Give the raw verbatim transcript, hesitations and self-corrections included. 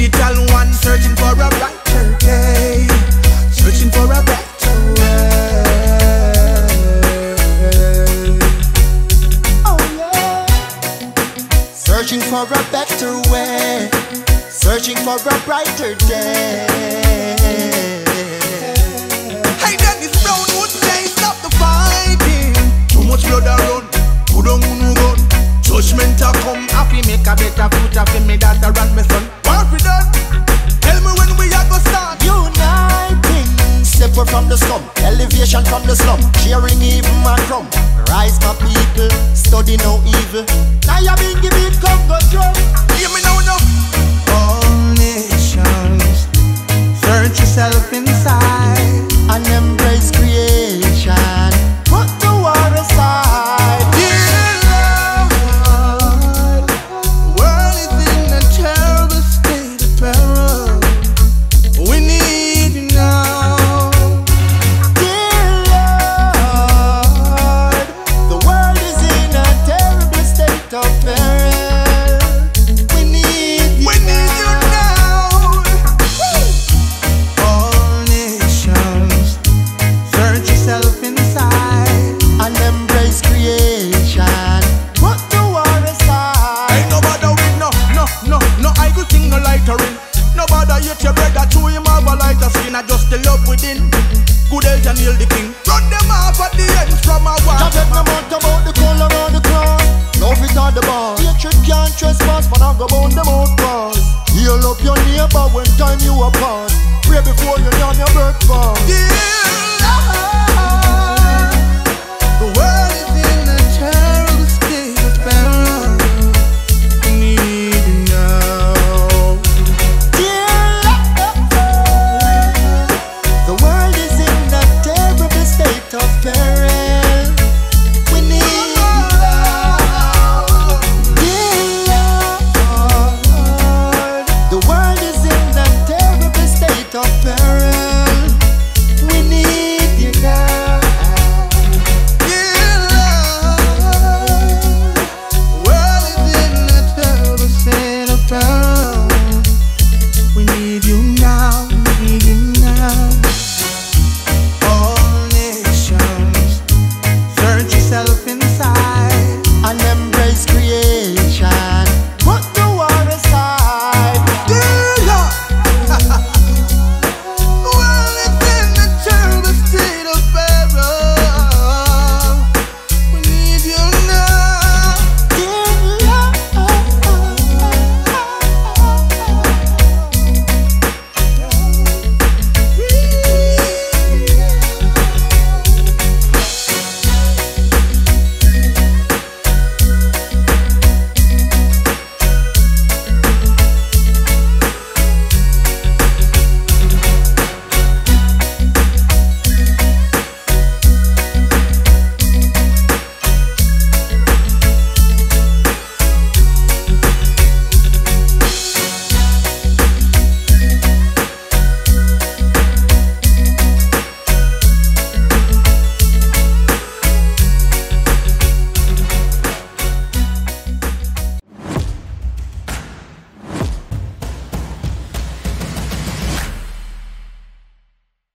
digital one, searching for a brighter day, searching for a better way. Oh yeah. Searching for a better way, searching for a brighter day. Hey, Dennis Brown would say stop the fighting. Too much blood around, who don't wanna run. Judgment a come, happy make a better future for me daughter and my son. What we done? Tell me when we are gonna start uniting. Separate from the slum, elevation from the slum, sharing even my crumb. Rise my people, study no evil. Now you been giving come go drum. Hear me now, no. All nations, search yourself inside and embrace creation. Put the war aside. Just the love within. Good health and heal the king. Run them off at the end from a wall. Just let me mount about the color of the cross. Love it on the bar. Hatred can't trespass, but I go bound them out cross. Heal up your neighbor when time you apart. Pray before you name your birth.